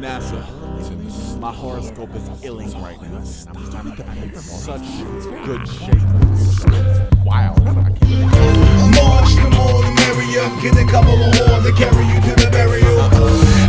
NASA. My horoscope is illing right now. I'm in such good shape. Wow. March, the more the merrier. Get a couple of horns that carry you to the burial.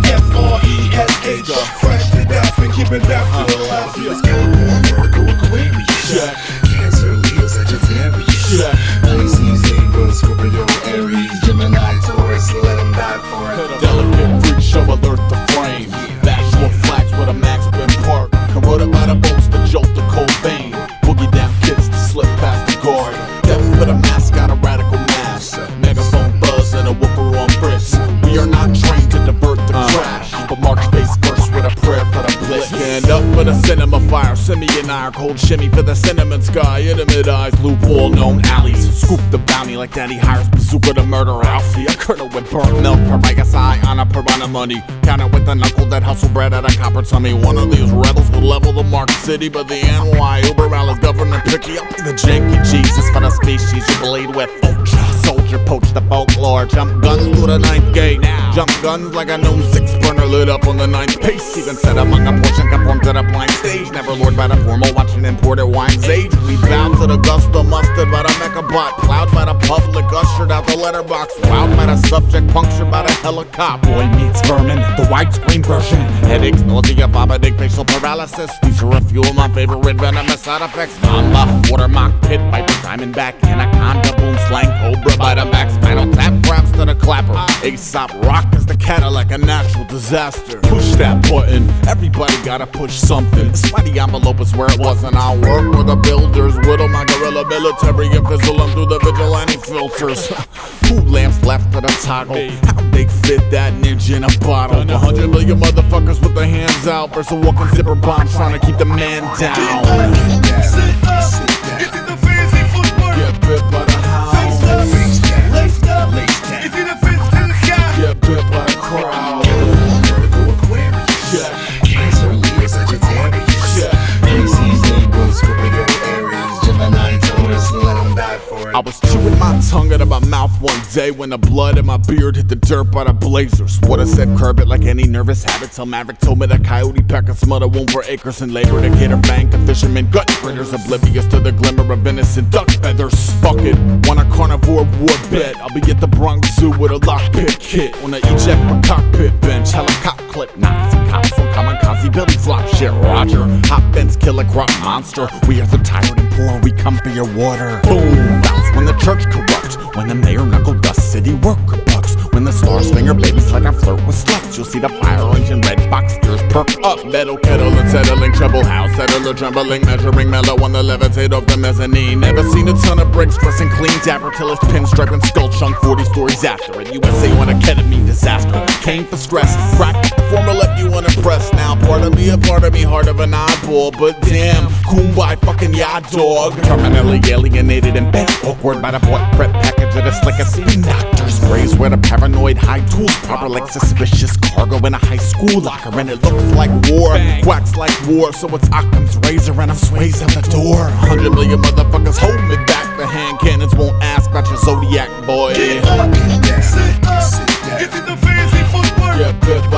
F-R-E-S-H. Fresh to death and keep it back to the last year. Capricorn, Virgo, Aquarius. Cancer, Leo, Sagittarius. Pisces, Libra, Scorpio, Aries. Gemini, Taurus, let them die for it. Delicate freak show alert the frame. Bachelor flax with a max bin park. Corroded by the boats to jolt the cold vein. Boogie down kids to slip past the guard. Devil with a mask, got a radical mask. Megaphone buzz and a whooper on bricks. We are not trained to divert the trash, but march face first with a prayer for the bliss. Stand up for the cinema fire. Semi and I are cold shimmy for the cinnamon sky. Intimate eyes, loophole known alleys. Scoop the bounty like daddy hires bazooka to murder Ralphie. A curdle with burnt milk, Parmegas eye on a piranha money. Counter with a knuckle that hustle bread at a copper tummy. One of these rebels will level the Mark City, but the N.Y. Uber is governor picky. I'll be the janky Jesus for the species you bleed with. Ultra Soldier, poach the folklore. Jump guns through the ninth gate. Jump guns like a known six burner lit up on the ninth pace. Even set among a portion conformed to the blind stage. Never lured by the formal, watching imported wine's age. We bound to the gust of mustard by the mechabot. Plowed by the public, ushered out the letterbox. Wowed by the subject, punctured by the helicopter. Boy meets vermin, the widescreen version. Headaches, nausea, vomiting, facial paralysis. These are a few of my favorite venomous side effects. Mamba, Water Moc, Pit Viper, Diamond Back, Anaconda, Boomslang, Cobra by the back. Spinal tap, raps to the clapper. Aesop Rock is the Cadillac, a natural disaster. Push that button, everybody gotta push something. The sweaty envelope is where it was, and I'll work with the builders. Whittle my guerrilla military and fizzle them through the vigilante filters. Two lamps left of the toggle. How'd they fit that ninja in a bottle? 100 million motherfuckers with their hands out versus a walking zipper bomb trying to keep the man down. Sit up, sit down. Is it the fancy footwork? Get bit by the house. Laced up, laced down. Is it the fist to the sky? Get bit by the crowd. Virgo, Aquarius. Cancer, Leo, Sagittarius. Pisces, Libra, Scorpio, Aries. Gemini, Taurus, let them die for it. I was chewing my tongue out of my mouth one day when the blood in my beard hit the dirt by the blazers. Water said curb it like any nervous habit till Maverick told me that coyote pecker smelled a womb for acres and labor to get her bang. The fishermen gut critters oblivious to the glimmer of innocent duck feathers. Fuck it, want a carnivore war bed. I'll be at the Bronx Zoo with a lockpick kit on the eject for cockpit bench. Helicopter clip, Nazi cops on kamikaze Billy flop shit. Roger, hop fence killer crop monster. We are the tired and poor. We come for your water. Boom. Bounce when the church corrupts. When the mayor knuckle dust city worker bucks. When the stars finger babies like I flirt with sluts. You'll see the fire engine red box ears perk up. Metal kettle and settling treble house settler trembling measuring mellow on the levitate of the mezzanine. Never seen a ton of bricks dressing clean dapper till it's pinstripe and skull chunk 40 stories after it. USA on a ketamine disaster. Came for stress. Cracked the former left you unimpressed. Now part of me heart of an eyeball. But damn, kumbaya fucking ya dog. Terminally alienated and bent awkward by the boy prep package of the slickest spin doctors. Grays where the paranoid high tools proper like suspicious cargo in a high school locker. And it looks like war, quacks like war. So it's Occam's razor and I'm sways at the door. 100 million motherfuckers hold me back. The hand cannons won't ask about your zodiac, boy. Get up, sit down. Is it the fancy footwork? Yeah, good.